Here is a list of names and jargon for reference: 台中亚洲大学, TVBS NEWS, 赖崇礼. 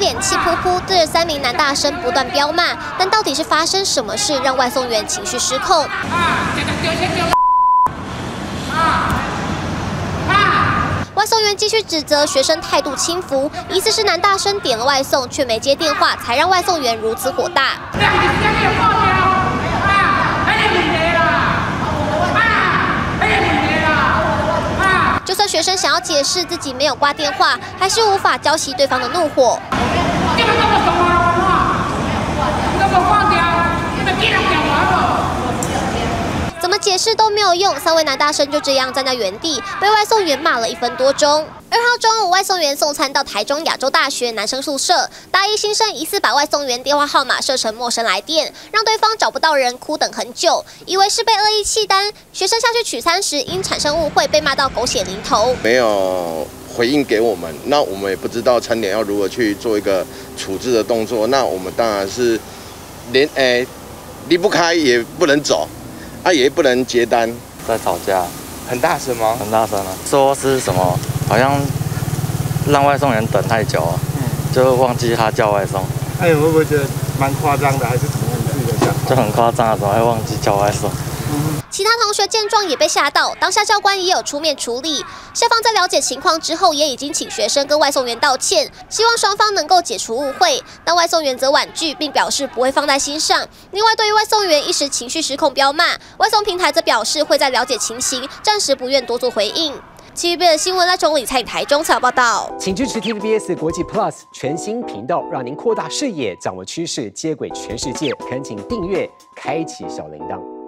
脸气扑扑，对着3名男大生不断飙骂。但到底是发生什么事，让外送员情绪失控？外送员继续指责学生态度轻浮，疑似是男大生点了外送却没接电话，才让外送员如此火大。 就算学生想要解释自己没有挂电话，还是无法浇熄对方的怒火。怎么解释都没有用，3位男大生就这样站在原地，被外送员骂了1分多钟。2号中午，外送员送餐到台中亚洲大学男生宿舍，大一新生疑似把外送员电话号码设成陌生来电，让对方找不到人，苦等很久，以为是被恶意弃单。学生下去取餐时，因产生误会，被骂到狗血淋头。没有回应给我们，那我们也不知道餐点要如何去做一个处置的动作，那我们当然是离不开也不能走，也不能结单。在吵架，很大声吗？很大声啊！说是什么？ 好像让外送员等太久了，就忘记他叫外送。你会不会觉得蛮夸张的，还是怎么样？自己的想法？就很夸张的时候还忘记叫外送。其他同学见状也被吓到，当下教官也有出面处理。校方在了解情况之后，也已经请学生跟外送员道歉，希望双方能够解除误会。但外送员则婉拒，并表示不会放在心上。另外，对于外送员一时情绪失控飙骂，外送平台则表示会在了解情形，暂时不愿多做回应。 TVBS 新闻赖崇礼在台中采报道，请支持 TVBS 国际 Plus 全新频道，让您扩大视野，掌握趋势，接轨全世界。恳请订阅，开启小铃铛。